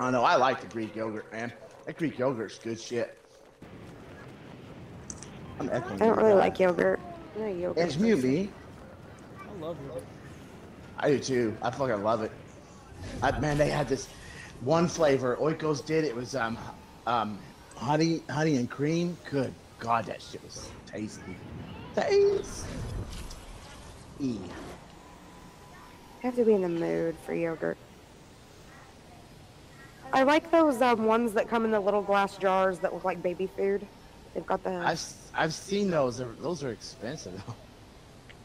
I don't know. I like the Greek yogurt, man. That Greek yogurt's good shit. I'm echoing. I don't really like yogurt. No yogurt. It's mule. I love yogurt. I do too. I fucking love it. Man, they had this one flavor Oikos did. It was honey and cream. Good God, that shit was tasty. Tasty. I have to be in the mood for yogurt. I like those ones that come in the little glass jars that look like baby food. They've got the... I've seen those. Those are expensive though.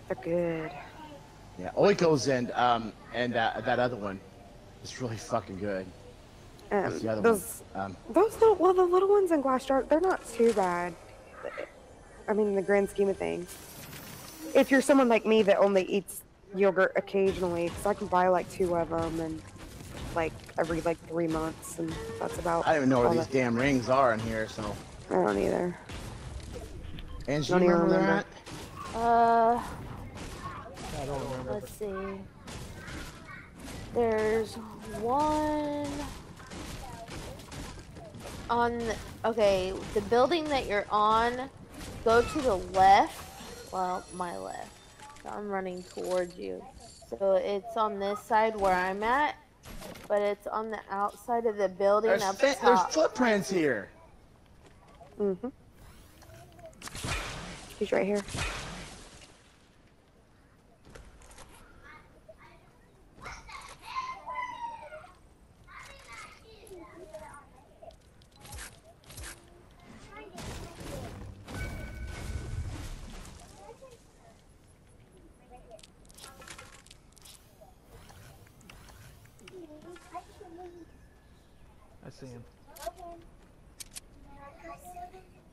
They're good. Yeah, Oikos and that other one is really fucking good. What's the other one? Those don't... Well, the little ones in glass jars, they're not too bad. I mean, in the grand scheme of things. If you're someone like me that only eats yogurt occasionally, because I can buy like 2 of them and... like every like 3 months, and that's about. I don't even know where these damn rings are in here, so. I don't either. And do you remember that? I don't remember. Let's see. There's one on. Okay, the building that you're on. Go to the left. Well, my left. So I'm running towards you. So it's on this side where I'm at. But it's on the outside of the building up top. There's footprints here. Mm-hmm. He's right here.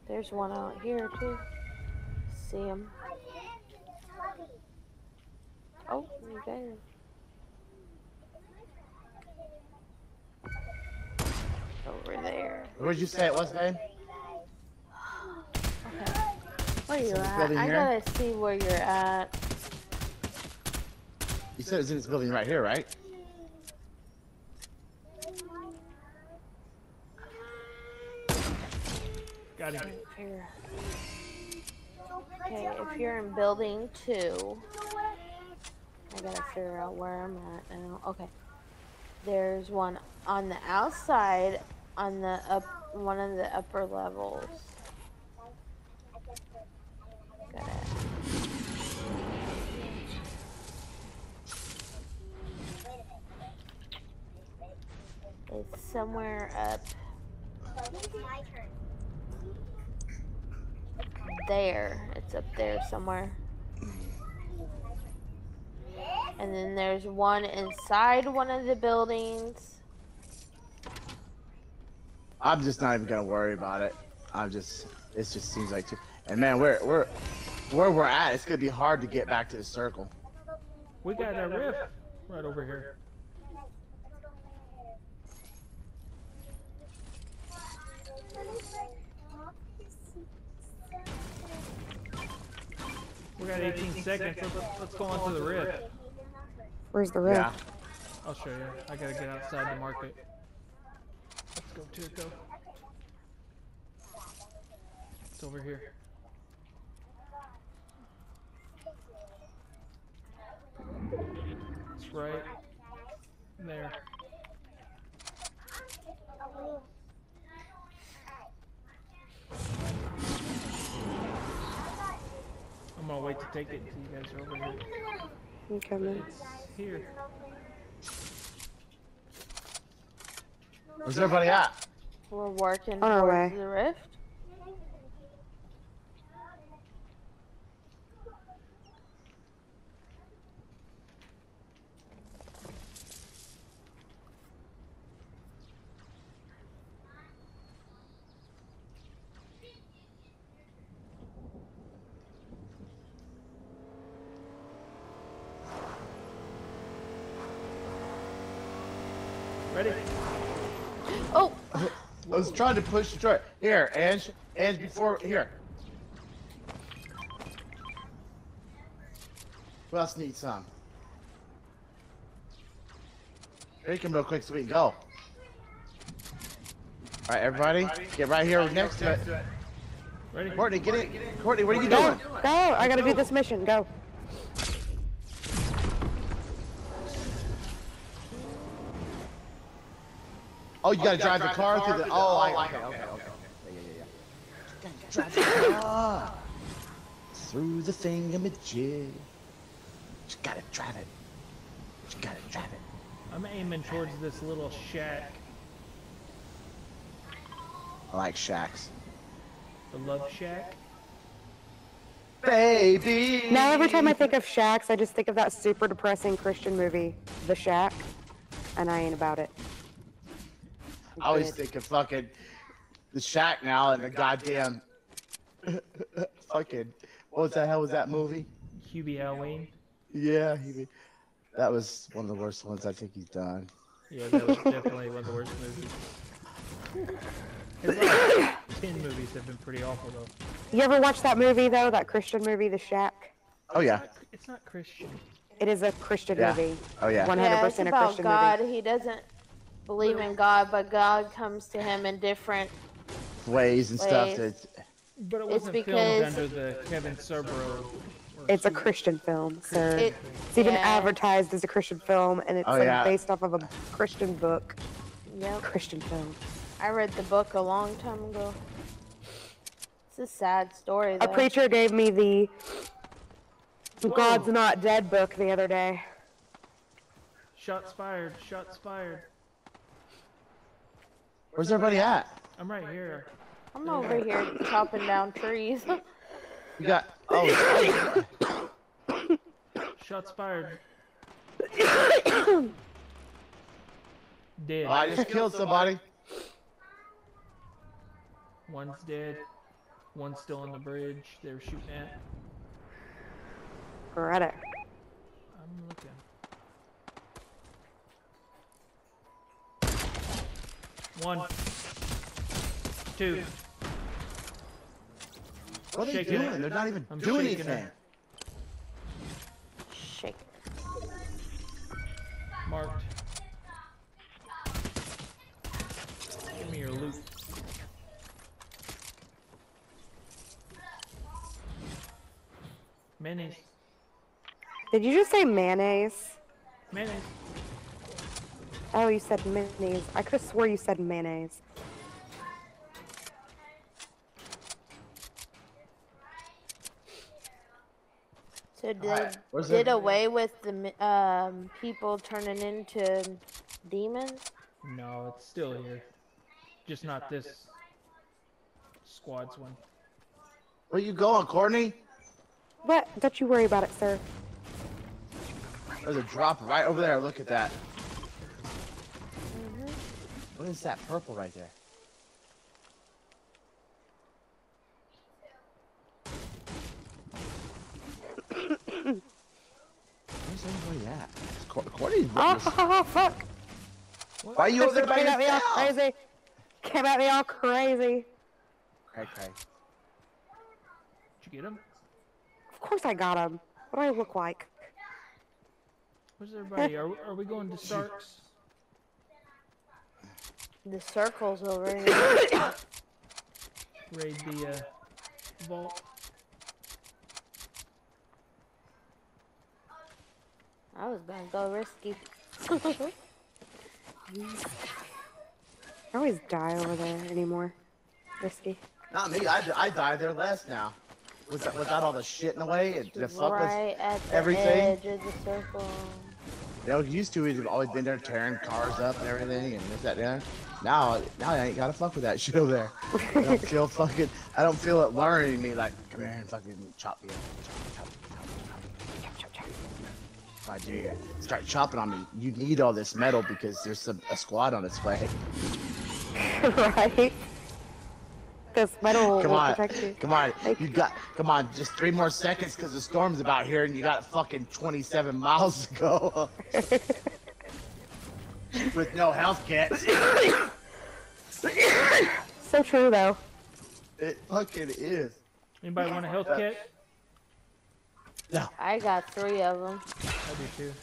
There's one out here too. See him. Oh, okay. Over there. Where'd you say it was, babe? Okay. Where are you at? I gotta see where you're at. You said it's in this building right here, right? Got him. Okay, if you're in building 2, I gotta figure out where I'm at now. Okay, there's one on the outside, on the one of the upper levels. Got it. It's somewhere up. There, it's up there somewhere. And then there's one inside one of the buildings. I'm just not even gonna worry about it. It just seems like too. And man, where we're at, it's gonna be hard to get back to the circle. We got a rift right over here. We got 18 seconds. Let's go on to the rift. Where's the rift? Yeah. I'll show you. I gotta get outside the market. Let's go, Tirko. It's over here. It's right there. I'm gonna wait to take it until you guys are over here. I'm coming. It's here. Where's everybody at? We're working on our way. The rift. Ready? Oh! I was trying to push the truck. Here, Ange before, here. Who else needs some? Here, you come real quick so we can go. Alright, everybody, get right here next to it. Ready? Courtney, get in. Courtney, what are you doing? Go! I gotta do this mission. Go. Oh, you gotta drive the car through the. Oh, okay. Yeah. Drive the car through the thingamajig. Just gotta drive it. Just gotta drive it. I'm aiming towards this little shack. I like shacks. The love shack? Baby! Now every time I think of shacks, I just think of that super depressing Christian movie, The Shack, and I ain't about it. I always think of fucking The Shack now and the goddamn fucking, what the hell was that movie? Hubie Halloween? Yeah, Hubie. That was one of the worst ones I think he's done. Yeah, that was definitely one of the worst movies. His last 10 movies have been pretty awful though. You ever watch that movie though, that Christian movie, The Shack? Oh yeah. It's not Christian. It is a Christian movie. Oh yeah. 100% a Christian movie. God, he doesn't believe in God, but God comes to him in different ways and stuff. But it wasn't filmed under the Kevin Cerbero. It's a Christian film, sir. It's even advertised as a Christian film, and it's based off of a Christian book. Yep. Christian film. I read the book a long time ago. It's a sad story, though. A preacher gave me the God's Not Dead book the other day. Shots fired, shots fired. Where's everybody at? I'm right here. I'm over here chopping down trees. You got... Oh. Shots fired. Dead. Oh, I just killed somebody. One's dead. One's still on the bridge. They were shooting at. Correct. I'm looking. One. Two. What are they doing? They're not even doing anything. Shake it. Marked. Give me your loot. Mayonnaise. Did you just say mayonnaise? Mayonnaise. Oh, you said mayonnaise. I could have swore you said mayonnaise. So did away with the people turning into demons? No, it's still here. Just not this squad's one. Where you going, Courtney? What? Don't you worry about it, sir. There's a drop right over there. Look at that. What is that purple right there? Where's everybody at? Courtney's fuck! What? Why are you over there by yourself? Came at me all crazy. Came at me all crazy. Okay. Did you get him? Of course I got him. What do I look like? Where's everybody? Are we going to Stark's? The circle's over here. Raid the vault. I was gonna go risky. I always die over there anymore. Risky. Not me. I died there last now. Without all the shit in the way and the fuck right at the everything. Edge of the circle. They were used to it. They've always been there tearing cars up and everything and this that and that. Now I ain't gotta fuck with that shit over there. I don't feel it worrying me like come here and fucking chop me up. Chop. If I do start chopping on me, you need all this metal because there's a squad on its way. Right. This metal will protect you. Come on, just 3 more seconds because the storm's about here and you got fucking 27 miles to go. With no health kit. So true though. It fucking is. Anybody want a health kit? No. I got 3 of them. I do too.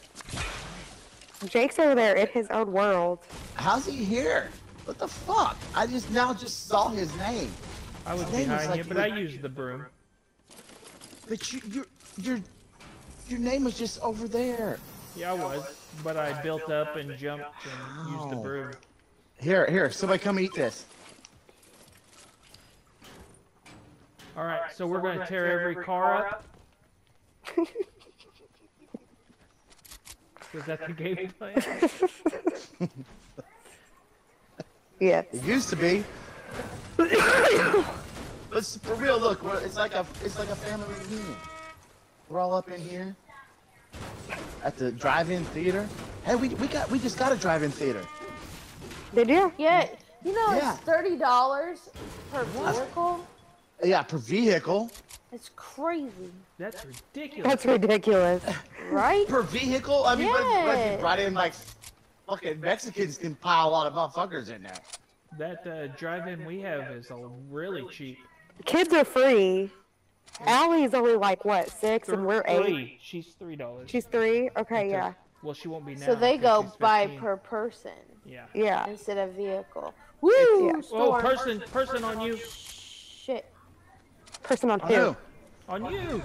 Jake's over there in his own world. How's he here? What the fuck? I just now just saw his name. I was behind you, but I used the broom. But your name was just over there. Yeah, I was, but I built up and jumped and used the broom. Here, here, somebody come eat this. Alright, so we're gonna tear every car up. Was that the game plan? Yeah. It used to be. Let's for real look. It's like a family reunion. We're all up in here at the drive-in theater. Hey, we just got a drive-in theater. Did you? Yeah. You know it's $30 per vehicle. Yeah, per vehicle. That's crazy. That's ridiculous. That's ridiculous, right? Per vehicle? I mean, yeah. But right in like fucking Mexicans can pile a lot of motherfuckers in there. That drive-in we have is really cheap. Kids are free. Allie's only like what, 6, and we're 8. She's $3. She's 3. Okay, until, yeah. Well, she won't be now. So they go by per person. Yeah. Yeah. Instead of vehicle. Woo! Yeah. Oh, person on you. Shit. Person on who? On you.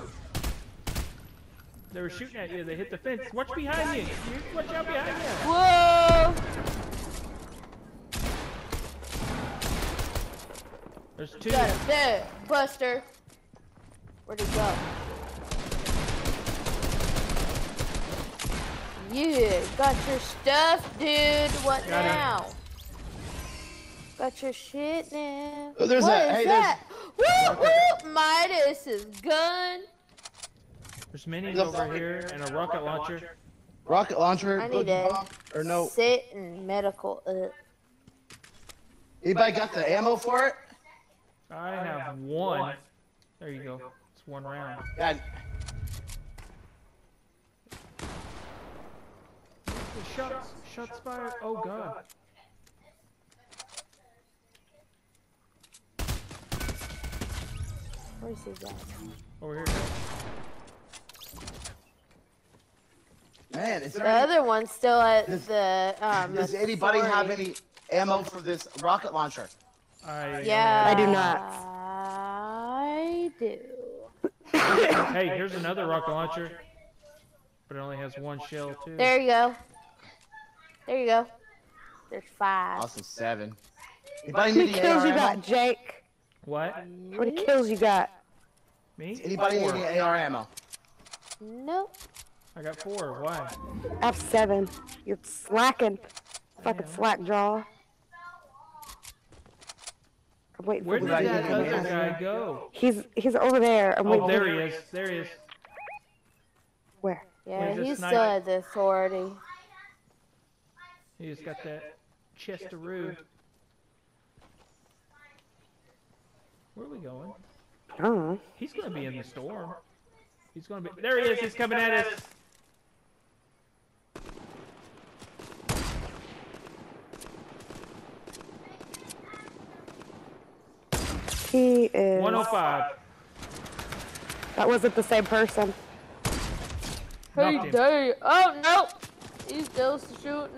They were shooting at you. They hit the fence. Watch behind you. Watch out behind you. Whoa! There's 2. Got him. There, Buster. Where'd he go? Yeah, got your stuff, dude. What got now? Him. Got your shit now. Oh, there's what is hey, that? Whoop whoop! Midas is gun. There's minis over here and a rocket launcher. Rocket launcher. I need a sit and medical up. Anybody got the ammo for it? I have one. There you go. It's one round. God. Shots fired. Oh god. Where is he going? Over here. Man, is there other one's still at the does anybody have any ammo for this rocket launcher? I do not. I do. Hey, here's another rocket launcher. But it only has one shell, too. There you go. There you go. There's 5. Awesome, 7. How many kills you got, Jake? What? How many kills you got? Me? Anybody need any AR ammo? Nope. I got 4. Why? I have 7. You're slacking. Fucking slack jaw. Where did that other guy go? He's over there. Oh, there he is. There he is. Where? Yeah, he's still at the authority. He's got that Chesteroo. Where are we going? I don't know. He's going to be in the storm. He's going to be... There he is. He's coming at us. He is... 105. That wasn't the same person. Hey, Dave. Oh, no. He's still shooting.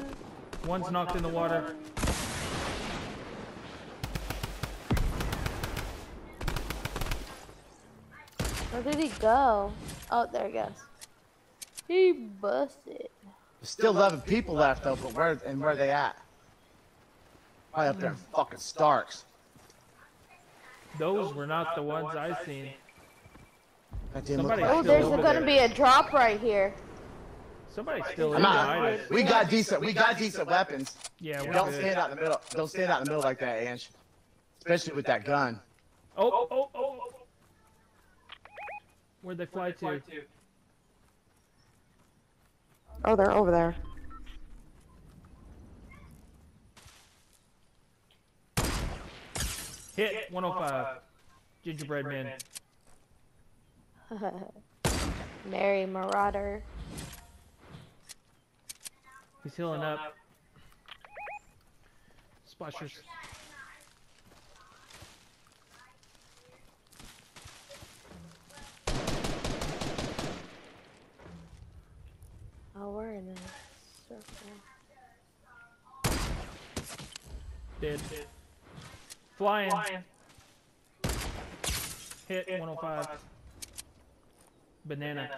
One's knocked in the water. Where did he go? Oh, there he goes. He busted. There's still 11 people left, though, but where are they at? Probably up there in fucking Starks. Those were not the ones I seen. Oh, there's gonna be a drop right here. Somebody's still in there. We got decent weapons. Yeah, don't stand out in the middle. Don't stand out in the middle like that, Ange. Especially with that gun. Oh. Where'd they fly to? Oh, they're over there. Hit 105. Gingerbread Man. Mary Marauder. He's healing up. Splashers. Oh, we're in a circle. Dead. Flying. Hit 105. Banana.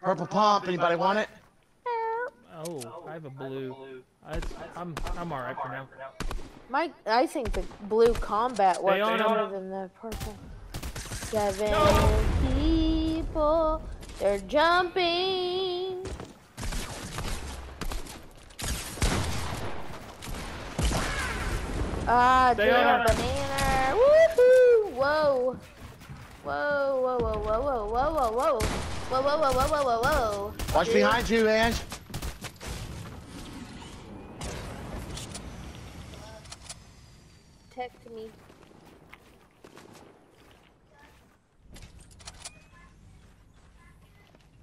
Purple pump. Anybody want it? Oh, I have a blue. I'm alright for now. I think the blue combat works better than the purple. 7 people. They're jumping. Ah, damn banana. Woohoo! Whoa. Whoa. Watch behind you, Ange. Text me.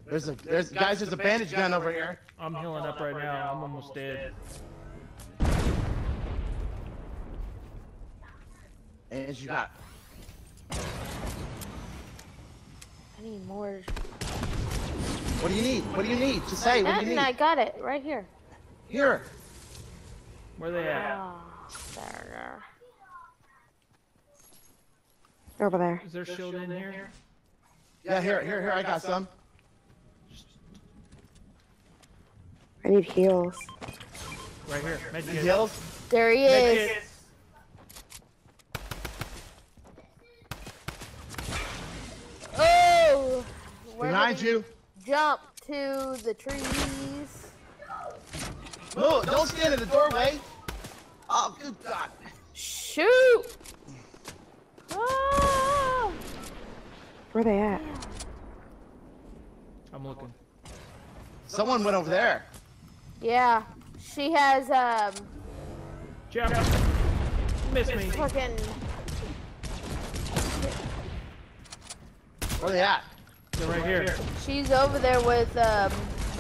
There's a bandage gun over here. I'm healing up right now. I'm almost dead. And you got. I need more. What do you need? Just say what do you need. I got it right here. Here. Where they at? There. Over there. Is there shield in here? Yeah, here. I got some. I need heals. Right here. Magic heals. There he is. Oh! Behind you. Jump to the trees. Oh, don't stand in the doorway. Oh, good God. Shoot! Oh. Where are they at? I'm looking. Someone went over there. Yeah, she has Jump. Miss me. Fucking. Where they at? They're right here. She's over there with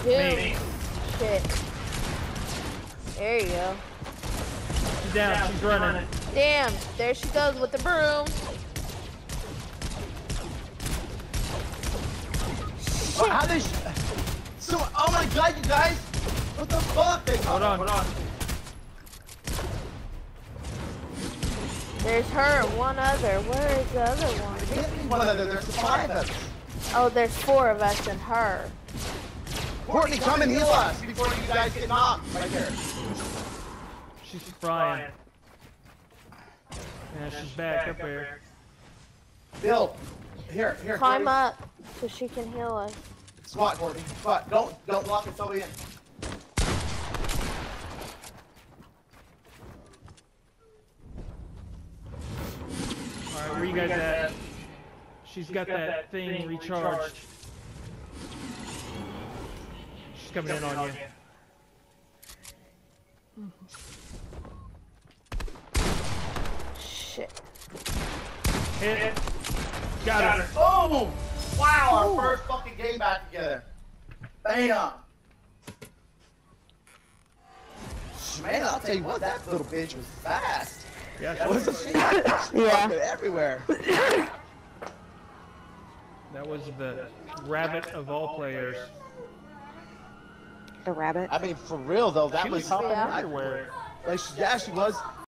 Doom. Shit. There you go. She's down. She's running. Damn. There she goes with the broom. Shit. Oh, oh my God, you guys. What the fuck? Hold on. There's her and one other. Where is the other one? There can't be one other. There's 5 of us. Oh, there's 4 of us and her. Courtney, come and heal us before you guys get knocked. Right here. She's frying. Yeah, she's back up here. Bill, here. Climb up so she can heal us. Squat, Courtney. Squat. Don't lock us all in. Where you guys at? She's got that thing recharged. She's coming in on you. Shit. Hit. Got her. Boom! Wow, our first fucking game back together. Bam! Man, I'll tell you what, that little bitch was fast. Yeah, she was everywhere. That was the rabbit of all players. The rabbit? I mean, for real though, that was everywhere. Like, yeah, she was.